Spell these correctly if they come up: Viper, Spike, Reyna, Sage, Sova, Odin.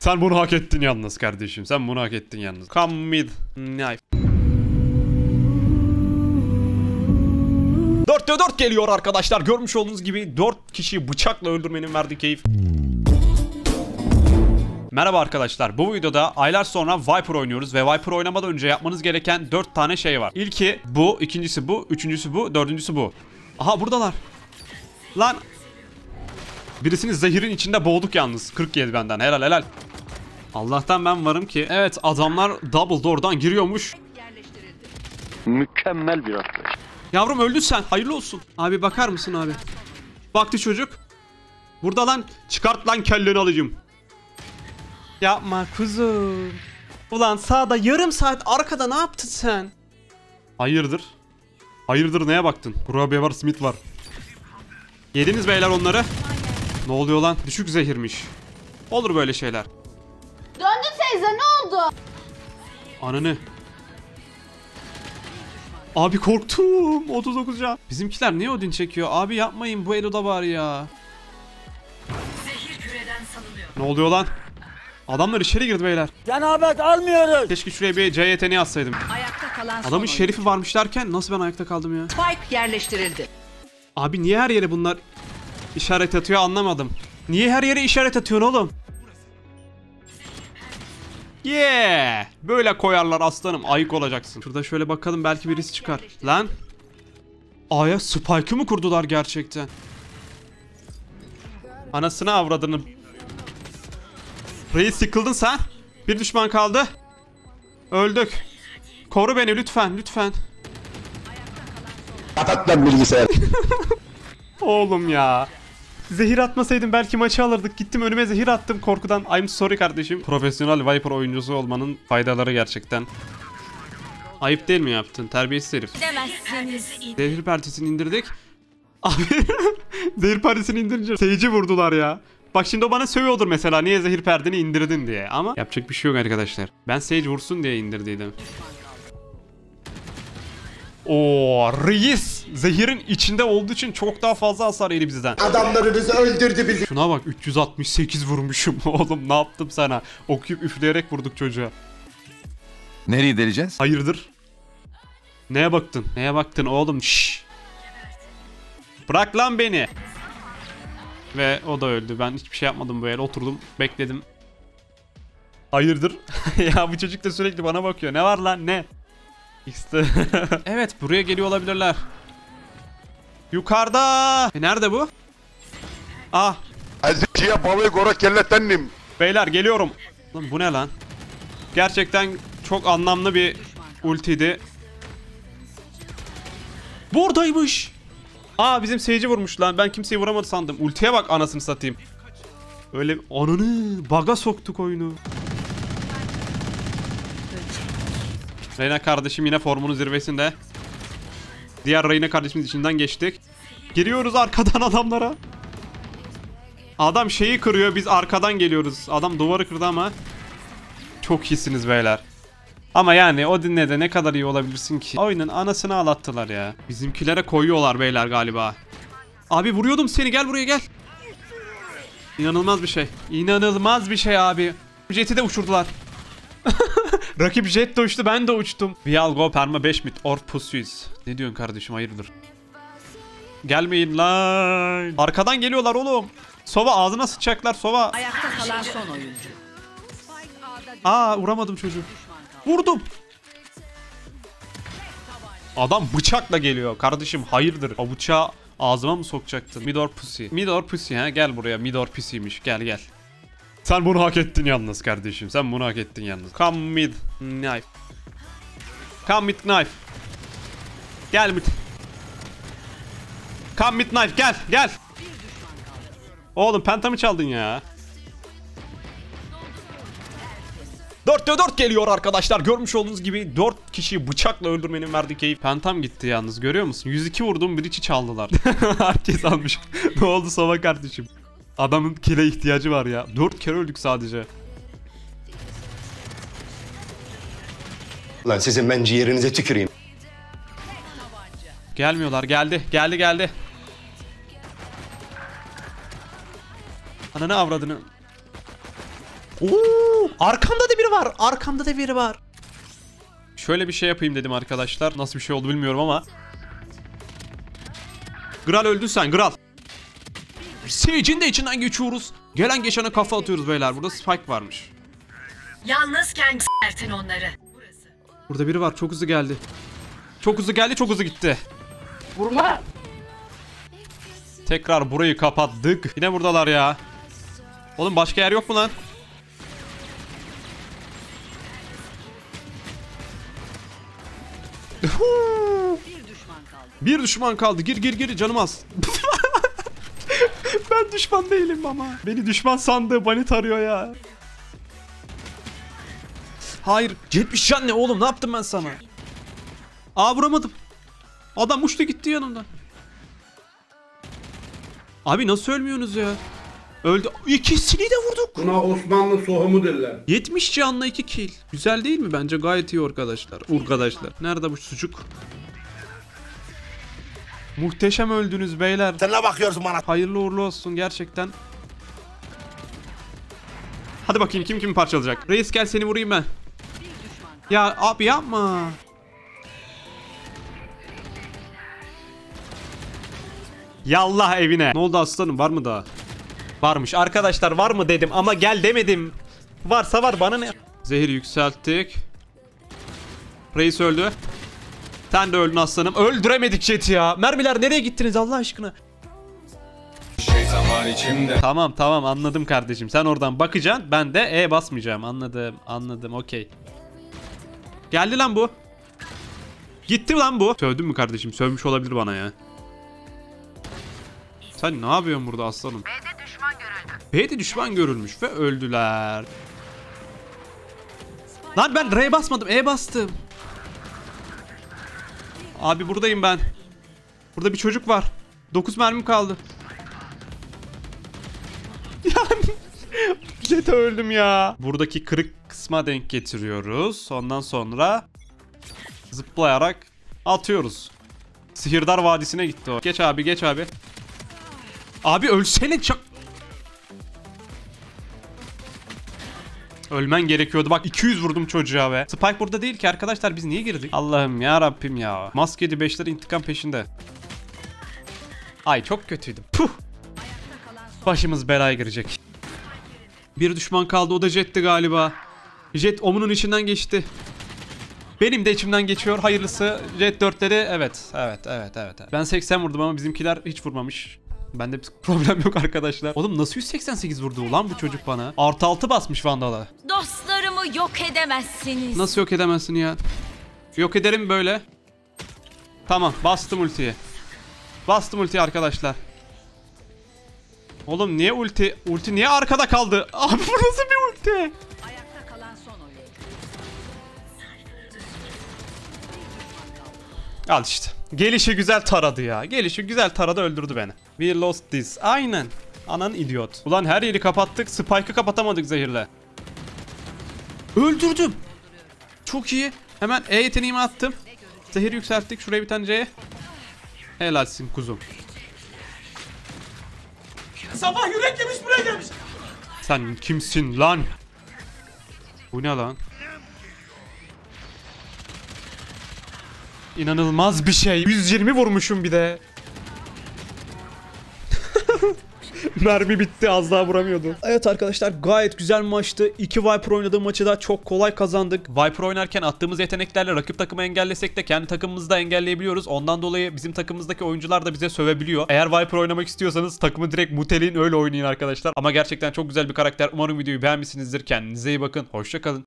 Sen bunu hak ettin yalnız kardeşim. Sen bunu hak ettin yalnız. Come mid knife. 4'te 4 geliyor arkadaşlar. Görmüş olduğunuz gibi 4 kişiyi bıçakla öldürmenin verdiği keyif. Merhaba arkadaşlar, bu videoda aylar sonra Viper oynuyoruz ve Viper oynamadan önce yapmanız gereken 4 tane şey var. İlki bu, ikincisi bu, üçüncüsü bu, dördüncüsü bu. Aha buradalar. Lan. Birisini zehirin içinde boğduk yalnız. 47 benden, helal helal. Allah'tan ben varım ki. Evet, adamlar double door'dan giriyormuş. Mükemmel bir atlayış. Yavrum öldün sen, hayırlı olsun. Abi bakar mısın abi? Baktı çocuk. Burada lan, çıkart lan kelleni alıcım. Yapma kuzum. Ulan sağda yarım saat arkada ne yaptın sen? Hayırdır? Hayırdır neye baktın? Kurabiye var, Smith var. Yediniz beyler onları. Ne oluyor lan? Düşük zehirmiş. Olur böyle şeyler. Döndü teyze, ne oldu? Ananı. Abi korktum. 39 can. Bizimkiler niye Odin çekiyor? Abi yapmayın, bu Elo'da var ya. Zehir küreden salınıyor. Ne oluyor lan? Adamlar içeri girdi beyler. Cenabet almıyoruz. Keşke şuraya bir C yeteneği atsaydım. Adamın şerifi varmış derken nasıl ben ayakta kaldım ya? Spike yerleştirildi. Abi niye her yere bunlar işaret atıyor anlamadım. Niye her yere işaret atıyorsun oğlum? Yeah. Böyle koyarlar aslanım, ayık olacaksın. Şurada şöyle bakalım, belki birisi çıkar. Lan. A'ya Spike'ı mı kurdular gerçekten? Anasını avradını. Reis yıkıldın sen. Bir düşman kaldı. Öldük. Koru beni lütfen, lütfen. Kapat lan bilgisayarı. Oğlum ya. Zehir atmasaydım belki maçı alırdık. Gittim önüme zehir attım korkudan. I'm sorry kardeşim. Profesyonel Viper oyuncusu olmanın faydaları gerçekten. Ayıp değil mi yaptın? Terbiyesiz herif. Zehir partisini indirdik. Abi zehir partisini indirince Sage'i vurdular ya. Bak şimdi o bana sövüyordur mesela, niye zehir perdeni indirdin diye, ama yapacak bir şey yok arkadaşlar. Ben Sage vursun diye indirdiydim. Oo reis zehirin içinde olduğu için çok daha fazla hasar yedi bizden. Adamlarınızı öldürdü bildi. Şuna bak, 368 vurmuşum oğlum, ne yaptım sana? Okuyup üfleyerek vurduk çocuğa. Nereye deleceğiz? Hayırdır? Neye baktın? Neye baktın oğlum? Şşş. Bırak lan beni. Ve o da öldü. Ben hiçbir şey yapmadım böyle. Oturdum, bekledim. Hayırdır? Ya bu çocuk da sürekli bana bakıyor. Ne var lan? Ne? İşte. Evet, buraya geliyor olabilirler. Yukarıda. Nerede bu? Ah. Azizciye balığı gora kellettendim. Beyler geliyorum. Lan bu ne lan? Gerçekten çok anlamlı bir ultiydi. Buradaymış. Aa bizim Sage'i vurmuş lan. Ben kimseyi vuramadı sandım. Ultiye bak anasını satayım. Öyle ananı baga soktuk oyunu. Reyna kardeşim yine formunun zirvesinde. Diğer Reyna kardeşimiz içinden geçtik. Giriyoruz arkadan adamlara. Adam şeyi kırıyor, biz arkadan geliyoruz. Adam duvarı kırdı ama. Çok iyisiniz beyler. Ama yani Odin'le de ne kadar iyi olabilirsin ki? Oyunun anasını ağlattılar ya. Bizimkilere koyuyorlar beyler galiba. Abi vuruyordum seni, gel buraya gel. İnanılmaz bir şey. İnanılmaz bir şey abi. Jet'i de uçurdular. Rakip jet de uçtu, ben de uçtum. Vial go perma 5 mit or pusuyuz. Ne diyorsun kardeşim, hayırdır? Gelmeyin lan. Arkadan geliyorlar oğlum. Sova ağzına sıçacaklar Sova. Ayakta kalan son oyuncu. Aa vuramadım çocuğu. Vurdum. Adam bıçakla geliyor. Kardeşim hayırdır? O bıçağı ağzıma mı sokacaktın? Midor pussy. Midor pussy ha, gel buraya. Midor pussy'miş. Gel gel. Sen bunu hak ettin yalnız kardeşim. Sen bunu hak ettin yalnız. Come mid knife. Come mid knife. Gel mid. Come mid knife gel gel. Oğlum pentamı çaldın ya. 4'te 4 geliyor arkadaşlar. Görmüş olduğunuz gibi 4 kişiyi bıçakla öldürmenin verdiği keyif. Pentam gitti yalnız, görüyor musun? 102 vurdum, bir içi çaldılar. Herkes almış. Ne oldu Sova kardeşim? Adamın kile ihtiyacı var ya. 4 kere öldük sadece. Lan sizin ben ciğerinize tüküreyim. Gelmiyorlar, geldi geldi geldi. Ananı avradını. Oo, arkamda da biri var. Arkamda da biri var. Şöyle bir şey yapayım dedim arkadaşlar. Nasıl bir şey oldu bilmiyorum ama. Gral öldün sen Gral. Sage'in de içinden geçiyoruz. Gelen geçene kafa atıyoruz beyler. Burada Spike varmış. Yalnızken s**ertin onları. Burada biri var. Çok hızlı geldi. Çok hızlı geldi. Çok hızlı gitti. Vurma. Tekrar burayı kapattık. Yine buradalar ya. Oğlum başka yer yok mu lan? Bir düşman kaldı. Gir gir gir canım az. Ben düşman değilim ama. Beni düşman sandığı banit arıyor ya. Hayır. 70 can ne oğlum, ne yaptım ben sana? Aa vuramadım. Adam uçtu gitti yanımdan. Abi nasıl ölmüyorsunuz ya? Öldü. İkisini de vurduk. Buna Osmanlı sohumu derler. 70 canla 2 kill. Güzel değil mi? Bence gayet iyi arkadaşlar. Arkadaşlar. Nerede bu sucuk? Muhteşem öldünüz beyler. Sen ne bakıyorsun bana? Hayırlı uğurlu olsun gerçekten. Hadi bakayım kim kimi parçalayacak. Reis gel seni vurayım ben. Ya abi yapma. Yallah evine. Ne oldu aslanım, var mı daha? Varmış arkadaşlar, var mı dedim ama gel demedim. Varsa var, bana ne? Zehir yükselttik. Reis öldü. Sen de öldün aslanım. Öldüremedik chat'i ya. Mermiler nereye gittiniz Allah aşkına? Tamam tamam anladım kardeşim. Sen oradan bakacaksın. Ben de E basmayacağım. Anladım anladım, okey. Geldi lan bu. Gitti lan bu. Sövdün mü kardeşim? Sövmüş olabilir bana ya. Sen ne yapıyorsun burada aslanım? B'de düşman görüldü. B'de düşman görülmüş ve öldüler. Lan ben R'ye basmadım. E bastım. Abi buradayım ben. Burada bir çocuk var. 9 mermim kaldı. Yani jete öldüm ya. Buradaki kırık kısma denk getiriyoruz. Ondan sonra zıplayarak atıyoruz. Sihirdar Vadisi'ne gitti o. Geç abi, geç abi. Abi ölsene çak. Ölmen gerekiyordu. Bak 200 vurdum çocuğa be. Spike burada değil ki arkadaşlar, biz niye girdik? Allah'ım ya Rabbim ya. Maskeli 5'ler intikam peşinde. Ay çok kötüydü. Puh. Başımız belaya girecek. Bir düşman kaldı, o da jetti galiba. Jet omunun içinden geçti. Benim de içimden geçiyor. Hayırlısı. Jet 4'leri evet. Ben 80 vurdum ama bizimkiler hiç vurmamış. Bende bir problem yok arkadaşlar. Oğlum nasıl 188 vurdu ulan bu çocuk bana? Artı 6 basmış Vandal'a. Dostlarımı yok edemezsiniz. Nasıl yok edemezsin ya? Yok ederim böyle. Tamam bastım ultiyi. Bastım ultiyi arkadaşlar. Oğlum niye ulti? Ulti niye arkada kaldı? Abi bu nasıl bir ulti? Ayakta kalan son oyuncu. Al işte. Gelişi güzel taradı ya. Gelişi güzel taradı, öldürdü beni. We lost this. Aynen. Anan idiot. Ulan her yeri kapattık. Spike'ı kapatamadık zehirle. Öldürdüm. Çok iyi. Hemen E yeteneğimi attım. Zehir yükselttik. Şuraya bir tane C'ye. Helalsin kuzum. Sabah yürek yemiş buraya gelmiş. Sen kimsin lan? Bu ne lan? İnanılmaz bir şey. 120 vurmuşum bir de. Mermi bitti, az daha vuramıyordu. Evet arkadaşlar, gayet güzel maçtı. 2 Viper oynadığım maçı da çok kolay kazandık. Viper oynarken attığımız yeteneklerle rakip takımı engellesek de kendi takımımızı da engelleyebiliyoruz. Ondan dolayı bizim takımımızdaki oyuncular da bize sövebiliyor. Eğer Viper oynamak istiyorsanız takımı direkt muteleyin, öyle oynayın arkadaşlar. Ama gerçekten çok güzel bir karakter. Umarım videoyu beğenmişsinizdir. Kendinize iyi bakın. Hoşça kalın.